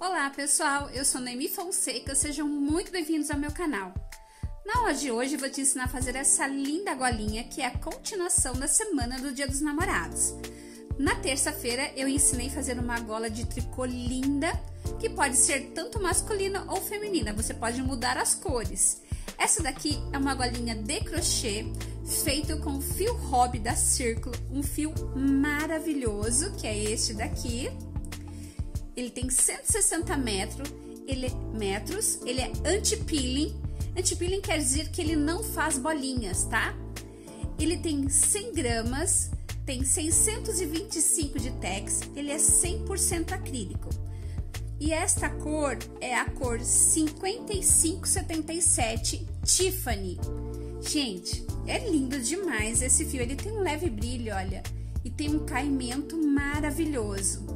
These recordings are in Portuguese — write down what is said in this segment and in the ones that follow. Olá pessoal, eu sou Noemi Fonseca, sejam muito bem-vindos ao meu canal. Na aula de hoje eu vou te ensinar a fazer essa linda golinha que é a continuação da semana do Dia dos Namorados. Na terça-feira eu ensinei a fazer uma gola de tricô linda, que pode ser tanto masculina ou feminina, você pode mudar as cores. Essa daqui é uma golinha de crochê feita com fio Hobby da Círculo, um fio maravilhoso que é este daqui. Ele tem 160 metros, ele é anti-peeling. Anti-peeling quer dizer que ele não faz bolinhas, tá? Ele tem 100 gramas, tem 625 de tex, ele é 100% acrílico. E esta cor é a cor 5577 Tiffany. Gente, é lindo demais esse fio, ele tem um leve brilho, olha. E tem um caimento maravilhoso.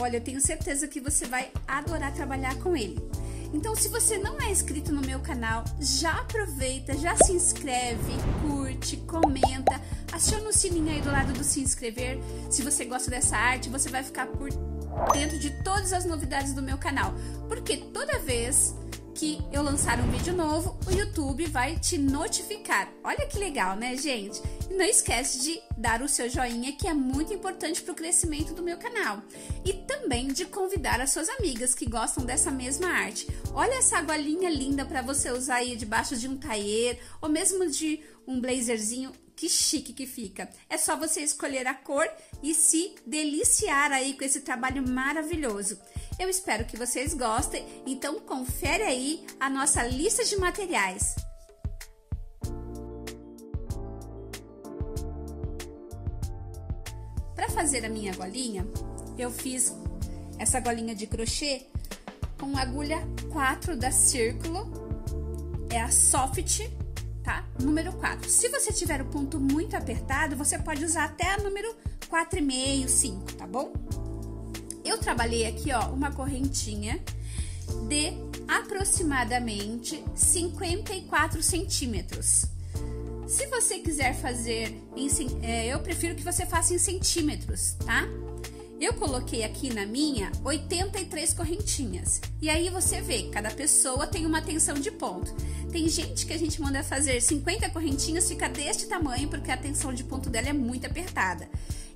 Olha, eu tenho certeza que você vai adorar trabalhar com ele. Então, se você não é inscrito no meu canal, já aproveita, já se inscreve, curte, comenta, aciona o sininho aí do lado do se inscrever. Se você gosta dessa arte, você vai ficar por dentro de todas as novidades do meu canal. Porque toda vez que eu lançar um vídeo novo, o YouTube vai te notificar. Olha que legal, né, gente? E não esquece de dar o seu joinha, que é muito importante para o crescimento do meu canal. E também de convidar as suas amigas que gostam dessa mesma arte. Olha essa golinha linda para você usar aí debaixo de um taier, ou mesmo de um blazerzinho. Que chique que fica. É só você escolher a cor e se deliciar aí com esse trabalho maravilhoso. Eu espero que vocês gostem, então confere aí a nossa lista de materiais. Para fazer a minha golinha, eu fiz essa golinha de crochê com agulha 4 da Círculo, é a Soft, tá? Número 4. Se você tiver o ponto muito apertado, você pode usar até a número 4,5, 5, tá bom? Eu trabalhei aqui, ó, uma correntinha de aproximadamente 54 centímetros. Se você quiser fazer em... eu prefiro que você faça em centímetros, tá? Eu coloquei aqui na minha 83 correntinhas. E aí você vê, cada pessoa tem uma tensão de ponto. Tem gente que a gente manda fazer 50 correntinhas, fica deste tamanho, porque a tensão de ponto dela é muito apertada.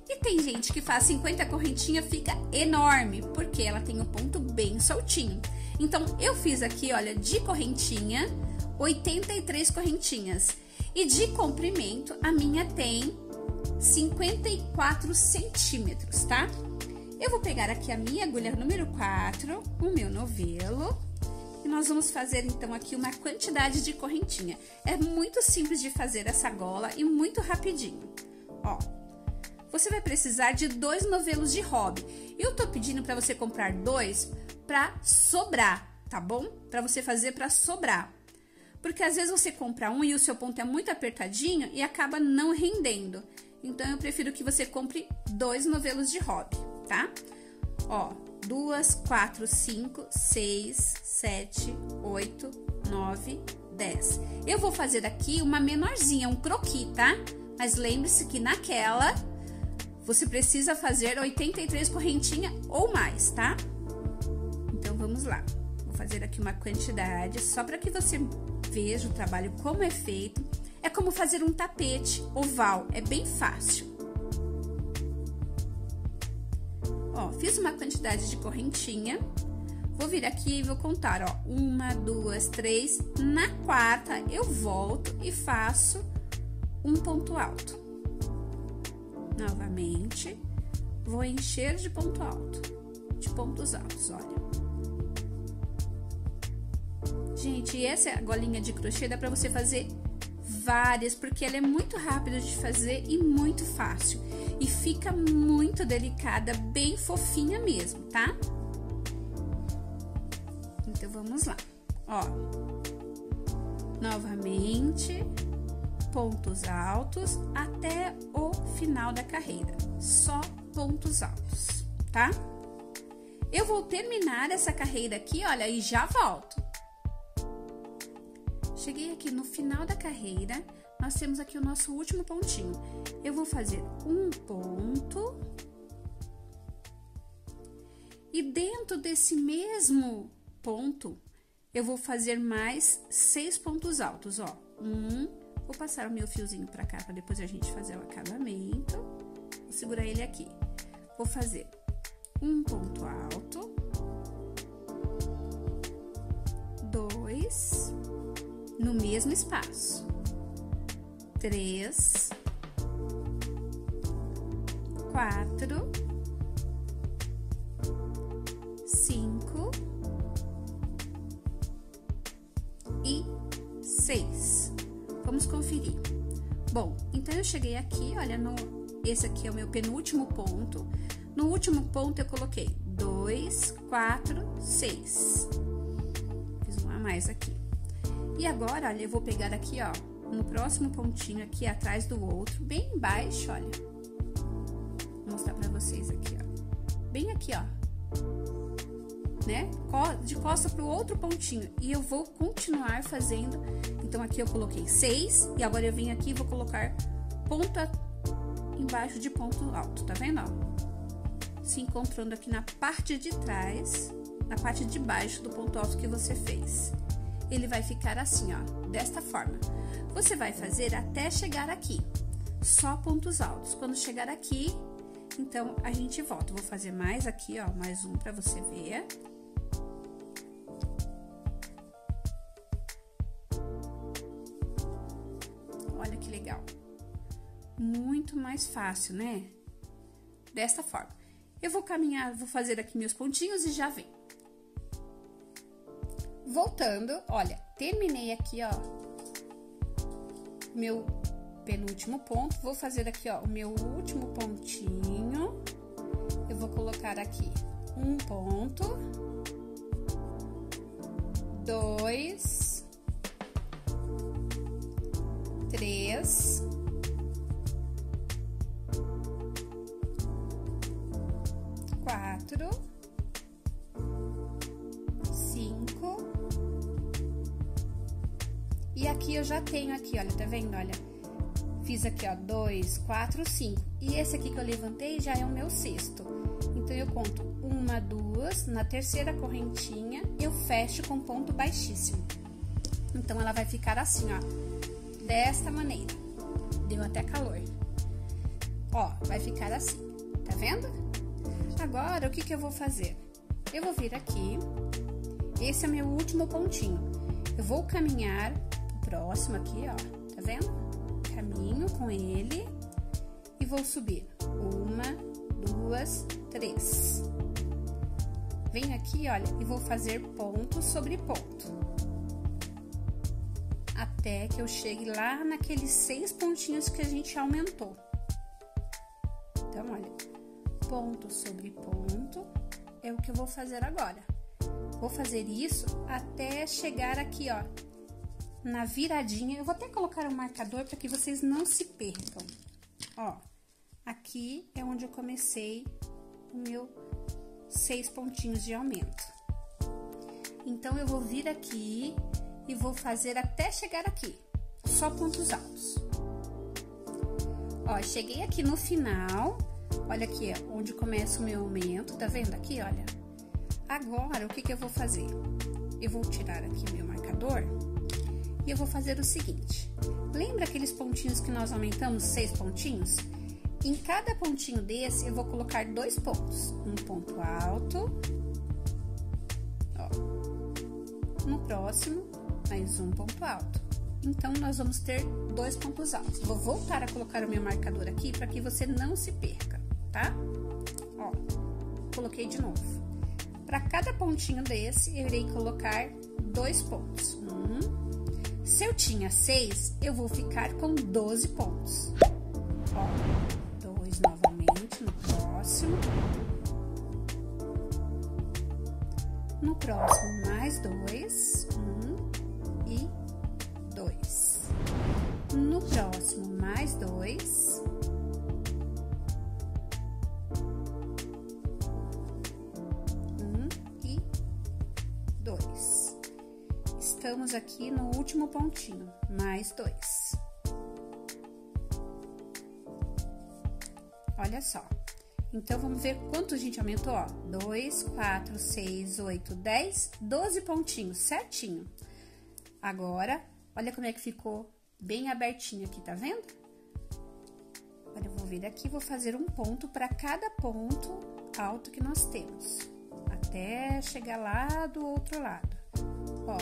E tem gente que faz 50 correntinhas, fica enorme, porque ela tem um ponto bem soltinho. Então, eu fiz aqui, olha, de correntinha, 83 correntinhas. E de comprimento, a minha tem 54 centímetros, tá? Eu vou pegar aqui a minha agulha número 4, o meu novelo, e nós vamos fazer, então, aqui uma quantidade de correntinha. É muito simples de fazer essa gola e muito rapidinho, ó. Você vai precisar de 2 novelos de Hobby. Eu tô pedindo para você comprar 2 para sobrar, tá bom? Para você fazer para sobrar. Porque às vezes você compra um e o seu ponto é muito apertadinho e acaba não rendendo. Então, eu prefiro que você compre 2 novelos de Hobby, tá? Ó, 2, 4, 5, 6, 7, 8, 9, 10. Eu vou fazer aqui uma menorzinha, um croquis, tá? Mas lembre-se que naquela... você precisa fazer 83 correntinhas ou mais, tá? Então, vamos lá. Vou fazer aqui uma quantidade, só para que você veja o trabalho como é feito. É como fazer um tapete oval, é bem fácil. Ó, fiz uma quantidade de correntinha. Vou vir aqui e vou contar, ó. 1, 2, 3. Na 4ª, eu volto e faço um ponto alto. Novamente, vou encher de ponto alto, de pontos altos, olha. Gente, essa golinha de crochê dá pra você fazer várias, porque ela é muito rápida de fazer e muito fácil. E fica muito delicada, bem fofinha mesmo, tá? Então, vamos lá. Ó, novamente... pontos altos até o final da carreira, só pontos altos, tá? Eu vou terminar essa carreira aqui, olha, e já volto. Cheguei aqui no final da carreira, nós temos aqui o nosso último pontinho. Eu vou fazer um ponto... E dentro desse mesmo ponto, eu vou fazer mais 6 pontos altos, ó. 1, vou passar o meu fiozinho pra cá, pra depois a gente fazer o acabamento. Vou segurar ele aqui. Vou fazer um ponto alto, 2, no mesmo espaço, 3, 4, 5 e 6. Vamos conferir. Bom, então eu cheguei aqui, olha, esse aqui é o meu penúltimo ponto. No último ponto eu coloquei 2, 4, 6. Fiz um a mais aqui. E agora, olha, eu vou pegar aqui, ó, no próximo pontinho aqui atrás do outro, bem embaixo, olha. Vou mostrar pra vocês aqui, ó. Bem aqui, ó. Né? De costa pro outro pontinho. E eu vou continuar fazendo. Então, aqui eu coloquei 6. E agora eu vim aqui e vou colocar ponto embaixo de ponto alto. Tá vendo, ó? Se encontrando aqui na parte de trás, na parte de baixo do ponto alto que você fez. Ele vai ficar assim, ó. Desta forma. Você vai fazer até chegar aqui. Só pontos altos. Quando chegar aqui, então, a gente volta. Vou fazer mais aqui, ó. Mais um pra você ver. Olha que legal. Muito mais fácil, né? Desta forma. Eu vou caminhar, vou fazer aqui meus pontinhos e já vem. Voltando, olha, terminei aqui, ó, meu penúltimo ponto. Vou fazer aqui, ó, o meu último pontinho. Eu vou colocar aqui um ponto, 2, 3, 4, 5. E aqui eu já tenho aqui, olha, tá vendo? Olha. Fiz aqui, ó, 2, 4, 5. E esse aqui que eu levantei já é o meu 6º. Então, eu conto 1, 2, na terceira correntinha, eu fecho com ponto baixíssimo. Então, ela vai ficar assim, ó, desta maneira. Deu até calor. Ó, vai ficar assim, tá vendo? Agora, o que que eu vou fazer? Eu vou vir aqui, esse é meu último pontinho. Eu vou caminhar pro próximo aqui, ó, tá vendo? Caminho com ele e vou subir 1, 2, 3. Venho aqui, olha, e vou fazer ponto sobre ponto até que eu chegue lá naqueles 6 pontinhos que a gente aumentou. Então, olha, ponto sobre ponto é o que eu vou fazer agora. Vou fazer isso até chegar aqui, ó, na viradinha. Eu vou até colocar um marcador para que vocês não se percam. Ó, aqui é onde eu comecei o meu 6 pontinhos de aumento. Então, eu vou vir aqui e vou fazer até chegar aqui, só pontos altos. Ó, cheguei aqui no final, olha aqui, ó, onde começa o meu aumento, tá vendo aqui, olha? Agora, o que que eu vou fazer? Eu vou tirar aqui meu marcador. E eu vou fazer o seguinte, lembra aqueles pontinhos que nós aumentamos, 6 pontinhos? Em cada pontinho desse, eu vou colocar 2 pontos. Um ponto alto, ó. No próximo, mais um ponto alto. Então, nós vamos ter 2 pontos altos. Vou voltar a colocar o meu marcador aqui, para que você não se perca, tá? Ó, coloquei de novo. Para cada pontinho desse, eu irei colocar 2 pontos. Se eu tinha 6, eu vou ficar com 12 pontos. Ó, 2 novamente no próximo. No próximo, mais 2. 1 e 2. No próximo, mais 2. Estamos aqui no último pontinho, mais 2. Olha só, Então, vamos ver quanto a gente aumentou, ó. 2, 4, 6, 8, 10, 12 pontinhos, certinho. Agora, olha como é que ficou bem abertinho aqui, tá vendo? Agora, eu vou vir aqui e vou fazer um ponto para cada ponto alto que nós temos, até chegar lá do outro lado. Ó,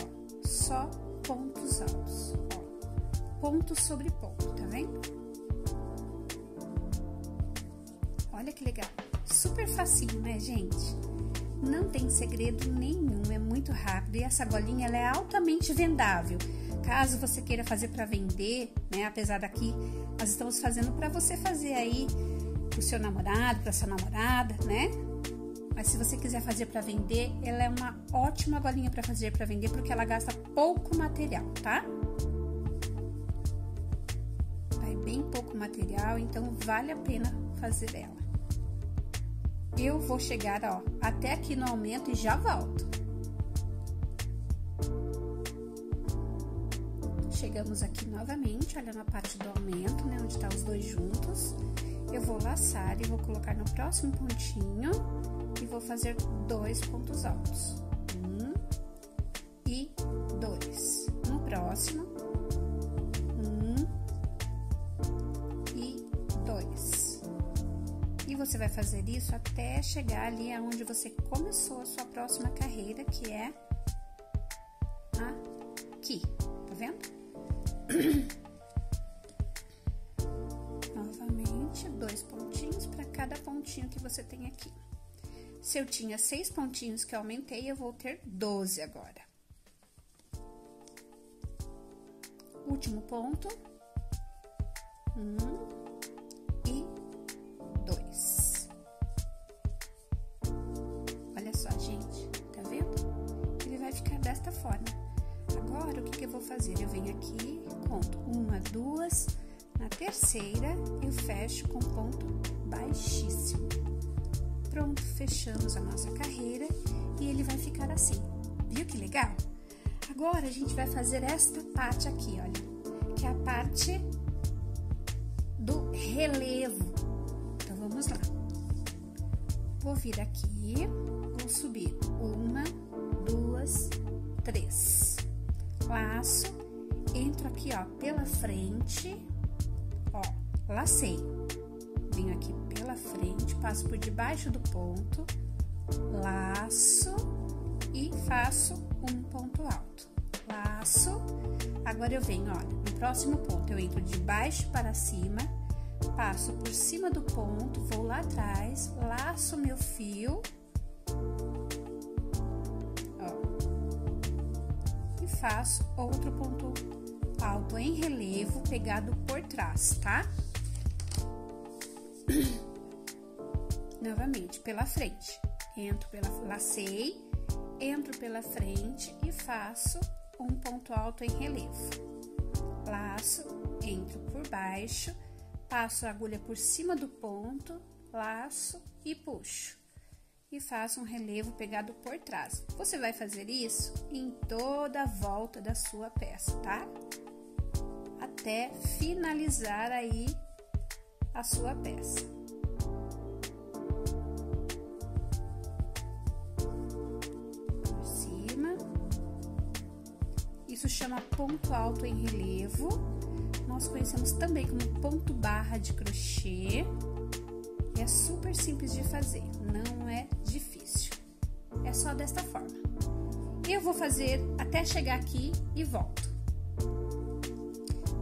só pontos altos, ó. Ponto sobre ponto, tá vendo? Olha que legal, super facinho, né, gente? Não tem segredo nenhum, é muito rápido. E essa bolinha, ela é altamente vendável. Caso você queira fazer para vender, né, apesar daqui, nós estamos fazendo para você fazer aí pro seu namorado, pra sua namorada, né? Mas se você quiser fazer para vender, ela é uma ótima bolinha para fazer para vender, porque ela gasta pouco material, tá? Vai bem pouco material, então vale a pena fazer ela. Eu vou chegar, ó, até aqui no aumento e já volto. Chegamos aqui novamente, olha, na parte do aumento, né, onde tá os dois juntos. Eu vou laçar e vou colocar no próximo pontinho e vou fazer dois pontos altos. 1 e 2. No próximo, 1 e 2. Você vai fazer isso até chegar ali aonde você começou a sua próxima carreira, que é aqui, tá vendo? Novamente, dois pontinhos para cada pontinho que você tem aqui. Se eu tinha 6 pontinhos que eu aumentei, eu vou ter 12 agora. Último ponto. 1 e 2. Olha só, gente, tá vendo? Ele vai ficar desta forma. Agora, o que eu vou fazer? Eu venho aqui, conto 1, 2, na terceira eu fecho com ponto baixíssimo. Pronto, fechamos a nossa carreira e ele vai ficar assim. Viu que legal? Agora, a gente vai fazer esta parte aqui, olha, que é a parte do relevo. Vamos lá, vou vir aqui, vou subir 1, 2, 3, laço, entro aqui, ó, pela frente, ó, lacei, venho aqui pela frente, passo por debaixo do ponto, laço e faço um ponto alto, laço. Agora eu venho, olha, no próximo ponto eu entro de baixo para cima, passo por cima do ponto, vou lá atrás, laço meu fio, ó, e faço outro ponto alto em relevo, pegado por trás, tá? Novamente, pela frente, lacei, entro pela frente e faço um ponto alto em relevo, laço, entro por baixo, passo a agulha por cima do ponto, laço e puxo. E faço um relevo pegado por trás. Você vai fazer isso em toda a volta da sua peça, tá? Até finalizar aí a sua peça. Por cima. Isso chama ponto alto em relevo. Nós conhecemos também como ponto barra de crochê. É super simples de fazer, não é difícil. É só desta forma. Eu vou fazer até chegar aqui e volto.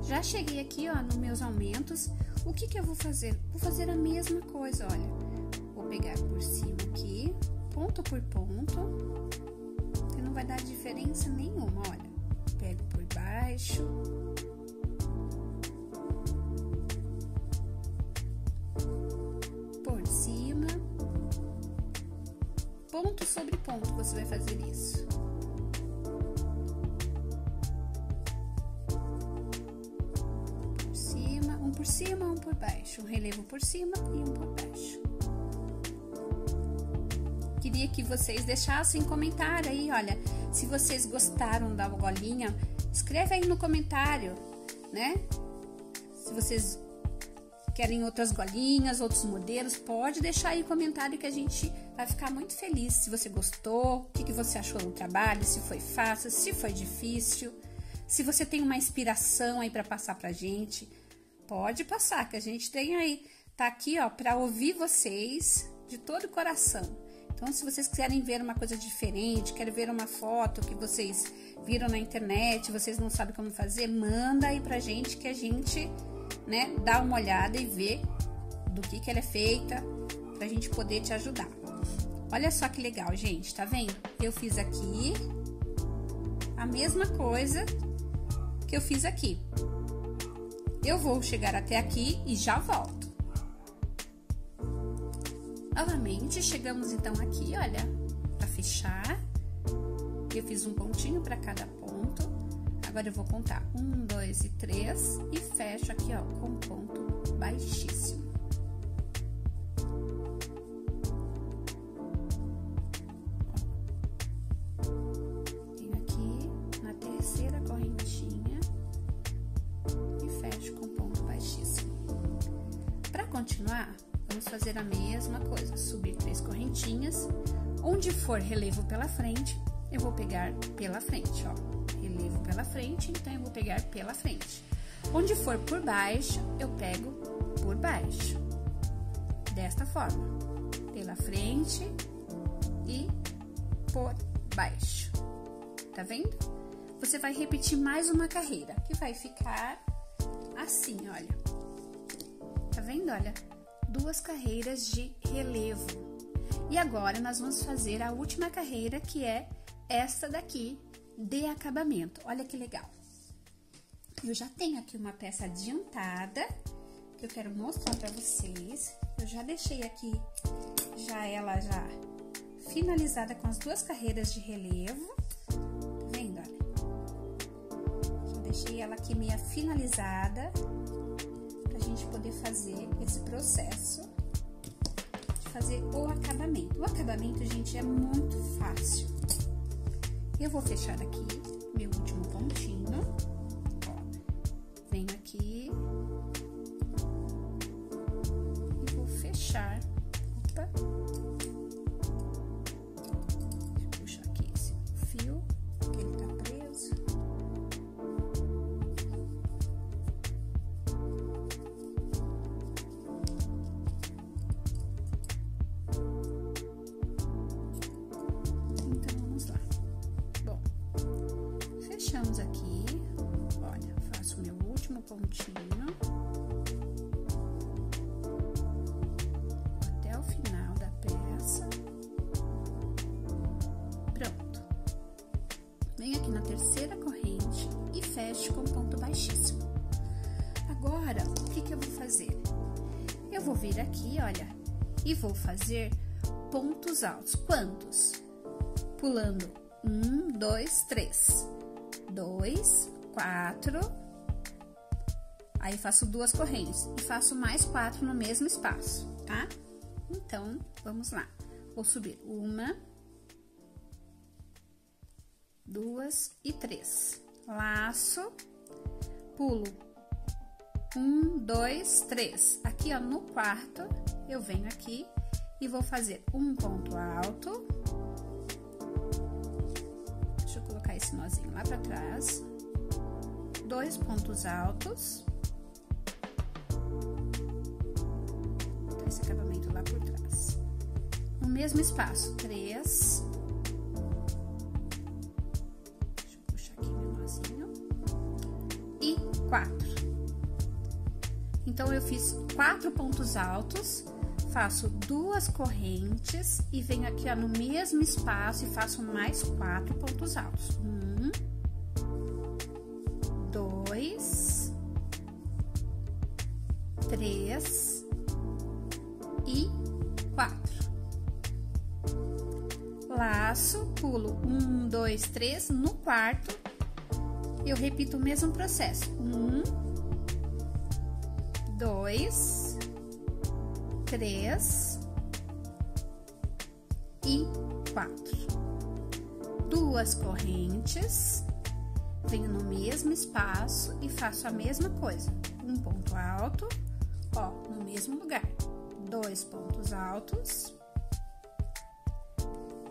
Já cheguei aqui, ó, nos meus aumentos. O que que eu vou fazer? Vou fazer a mesma coisa, olha. Vou pegar por cima aqui, ponto por ponto. Que não vai dar diferença nenhuma, olha. Pego por baixo. Cima, ponto sobre ponto você vai fazer isso. Por cima, um por cima, um por baixo, um relevo por cima e um por baixo. Queria que vocês deixassem comentário aí, olha, se vocês gostaram da bolinha, escreve aí no comentário, né? Se vocês querem outras golinhas, outros modelos, pode deixar aí um comentário que a gente vai ficar muito feliz. Se você gostou, o que você achou do trabalho, se foi fácil, se foi difícil, se você tem uma inspiração aí para passar pra gente, pode passar, que a gente tem aí, tá aqui, ó, para ouvir vocês de todo o coração. Então, se vocês quiserem ver uma coisa diferente, querem ver uma foto que vocês viram na internet, vocês não sabem como fazer, manda aí pra gente que a gente, né, dá uma olhada e vê do que ela é feita, pra gente poder te ajudar. Olha só que legal, gente, tá vendo? Eu fiz aqui a mesma coisa que eu fiz aqui. Eu vou chegar até aqui e já volto. Novamente, chegamos então aqui, olha, para fechar. Eu fiz um pontinho para cada ponto. Agora eu vou contar 1, 2 e 3 e fecho aqui, ó, com um ponto baixíssimo. Venho aqui na terceira correntinha e fecho com um ponto baixíssimo. Para continuar, vamos fazer a mesma coisa, subir 3 correntinhas, onde for relevo pela frente, eu vou pegar pela frente, ó, relevo pela frente, então eu vou pegar pela frente. Onde for por baixo, eu pego por baixo, desta forma, pela frente e por baixo, tá vendo? Você vai repetir mais uma carreira, que vai ficar assim, olha, tá vendo, olha? 2 carreiras de relevo. E agora nós vamos fazer a última carreira, que é essa daqui de acabamento. Olha que legal. Eu já tenho aqui uma peça adiantada que eu quero mostrar para vocês. Eu já deixei aqui já ela já finalizada com as 2 carreiras de relevo. Tá vendo? Olha. Já deixei ela aqui meia finalizada, a gente poder fazer esse processo de fazer o acabamento. O acabamento, gente, é muito fácil. Eu vou fechar aqui meu último pontinho, ó, venho aqui e vou fechar, opa, deixa eu puxar aqui esse fio, que ele tá preso. Vou fazer pontos altos. Quantos? Pulando 1, 2, 3. 2, 4. Aí faço 2 correntes e faço mais 4 no mesmo espaço, tá? Então, vamos lá. Vou subir 1, 2 e 3. Laço, pulo 1, 2, 3. Aqui, ó, no quarto, eu venho aqui e vou fazer um ponto alto. Deixa eu colocar esse nozinho lá pra trás. 2 pontos altos. Então, esse acabamento lá por trás. No mesmo espaço, 3. Deixa eu puxar aqui meu nozinho. E 4. Então, eu fiz 4 pontos altos, faço 2 correntes e venho aqui, ó, no mesmo espaço e faço mais 4 pontos altos. 1, 2, 3 e 4. Laço, pulo 1, 2, 3. No quarto, eu repito o mesmo processo. 1, 2, 3 e 4. 2 correntes, venho no mesmo espaço e faço a mesma coisa. Um ponto alto, ó, mesmo lugar. 2 pontos altos,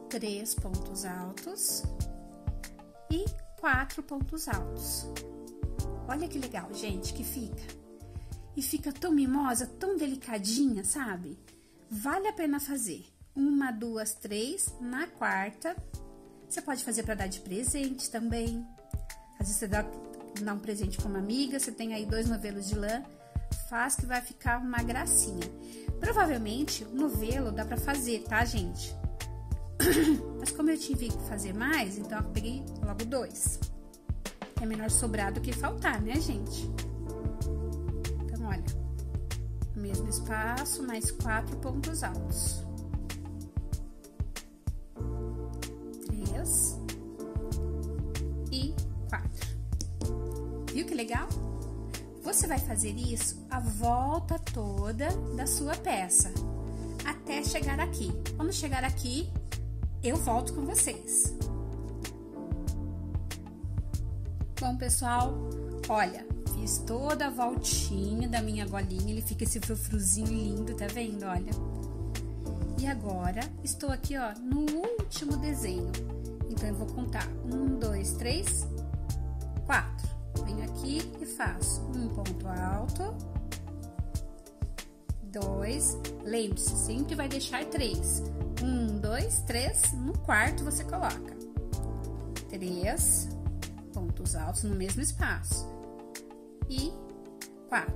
3 pontos altos e 4 pontos altos. Olha que legal, gente, que fica. E fica tão mimosa, tão delicadinha, sabe? Vale a pena fazer. 1, 2, 3, na quarta. Você pode fazer para dar de presente também. Às vezes você dá um presente para uma amiga, você tem aí 2 novelos de lã, faz que vai ficar uma gracinha. Provavelmente, o novelo dá para fazer, tá, gente? Mas como eu tive que fazer mais, então eu peguei logo 2. É melhor sobrar do que faltar, né, gente? Então, olha, mesmo espaço, mais 4 pontos altos. 3 e 4. Viu que legal? Você vai fazer isso a volta toda da sua peça, até chegar aqui. Quando chegar aqui, eu volto com vocês. Bom, pessoal, olha, fiz toda a voltinha da minha bolinha, ele fica esse frufruzinho lindo, tá vendo? Olha. E agora, estou aqui, ó, no último desenho. Então, eu vou contar 1, 2, 3, 4. Venho aqui e faço 1 ponto alto, 2, lembre-se, sempre vai deixar 3. 1, 2, 3, no quarto você coloca 3 pontos altos no mesmo espaço e 4.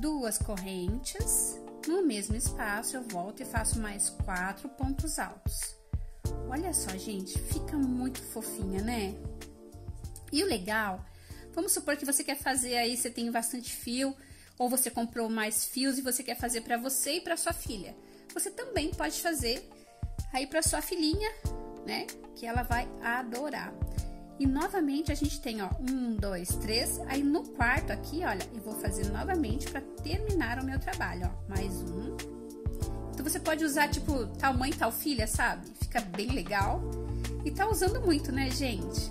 2 correntes no mesmo espaço, eu volto e faço mais 4 pontos altos. Olha só, gente, fica muito fofinha, né? E o legal, vamos supor que você quer fazer aí, você tem bastante fio, ou você comprou mais fios e você quer fazer para você e para sua filha. Você também pode fazer aí para sua filhinha, né? Que ela vai adorar. E novamente a gente tem, ó, 1, 2, 3. Aí no quarto aqui, olha, eu vou fazer novamente para terminar o meu trabalho, ó. Mais 1. Então você pode usar tipo tal mãe, tal filha, sabe? Fica bem legal. E tá usando muito, né, gente?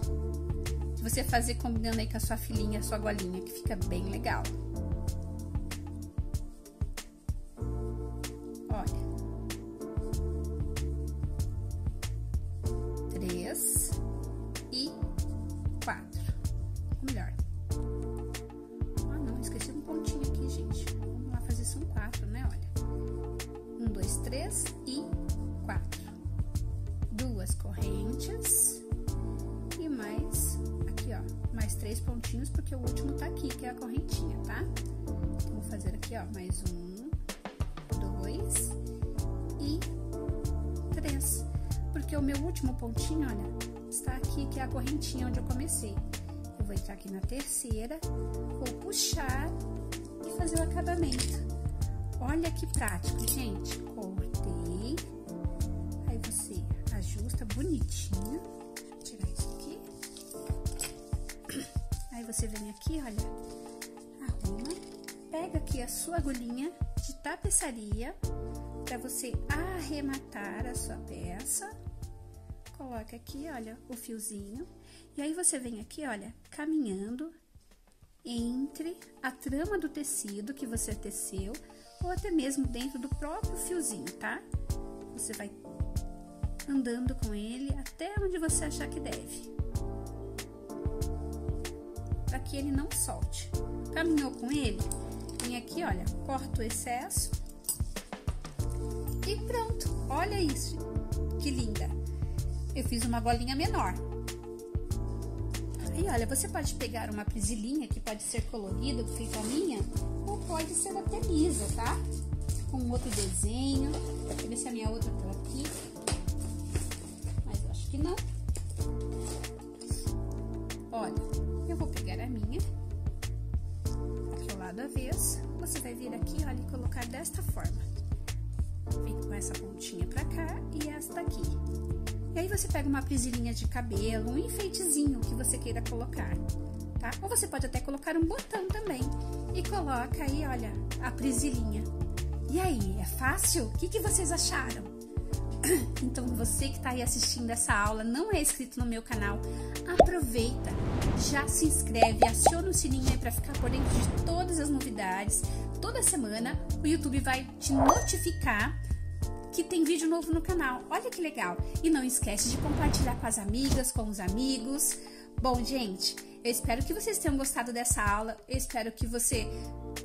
Você fazer combinando aí com a sua filhinha, a sua golinha, que fica bem legal. Olha. 3 e 4. Ou melhor. Ah, não, esqueci um pontinho aqui, gente. Vamos lá fazer, são 4, né? Olha. 1, 2, 3 e 4. 2 correntes e mais... Aqui, ó, mais 3 pontinhos, porque o último tá aqui, que é a correntinha, tá? Então, vou fazer aqui, ó, mais 1, 2 e 3. Porque o meu último pontinho, olha, está aqui, que é a correntinha onde eu comecei. Eu vou entrar aqui na terceira, vou puxar e fazer o acabamento. Olha que prático, gente. Cortei. Aí você ajusta bonitinho. Deixa eu tirar isso aqui. Aí você vem aqui, olha, arruma, pega aqui a sua agulhinha de tapeçaria para você arrematar a sua peça. Coloca aqui, olha, o fiozinho. E aí você vem aqui, olha, caminhando entre a trama do tecido que você teceu ou até mesmo dentro do próprio fiozinho, tá? Você vai andando com ele até onde você achar que deve, que ele não solte. Caminhou com ele, vem aqui, olha, corta o excesso e pronto. Olha isso, que linda. Eu fiz uma bolinha menor. Aí, olha, você pode pegar uma presilhinha, que pode ser colorida, feita a minha, ou pode ser até lisa, tá? Com outro desenho. Deixa eu ver se a minha outra tá aqui, mas eu acho que não. Olha, eu vou pegar a minha, do lado avesso, você vai vir aqui, olha, e colocar desta forma. Vem com essa pontinha pra cá e esta aqui. E aí você pega uma presilhinha de cabelo, um enfeitezinho que você queira colocar, tá? Ou você pode até colocar um botão também e coloca aí, olha, a presilhinha. E aí, é fácil? O que vocês acharam? Então, você que está aí assistindo essa aula, não é inscrito no meu canal, aproveita, já se inscreve, aciona o sininho aí para ficar por dentro de todas as novidades. toda semana o YouTube vai te notificar que tem vídeo novo no canal. Olha que legal! E não esquece de compartilhar com as amigas, com os amigos. Bom, gente, eu espero que vocês tenham gostado dessa aula. Eu espero que você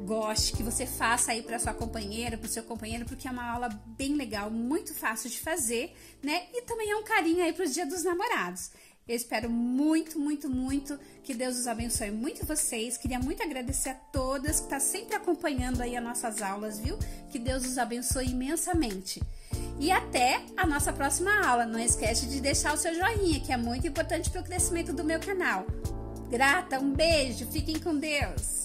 goste, que você faça aí para sua companheira, para o seu companheiro, porque é uma aula bem legal, muito fácil de fazer, né? E também é um carinho aí para o Dia dos Namorados. Eu espero muito, muito, muito que Deus os abençoe muito vocês. Queria muito agradecer a todas que tá sempre acompanhando aí as nossas aulas, viu? Que Deus os abençoe imensamente. E até a nossa próxima aula. Não esquece de deixar o seu joinha, que é muito importante para o crescimento do meu canal. Grata, um beijo, fiquem com Deus!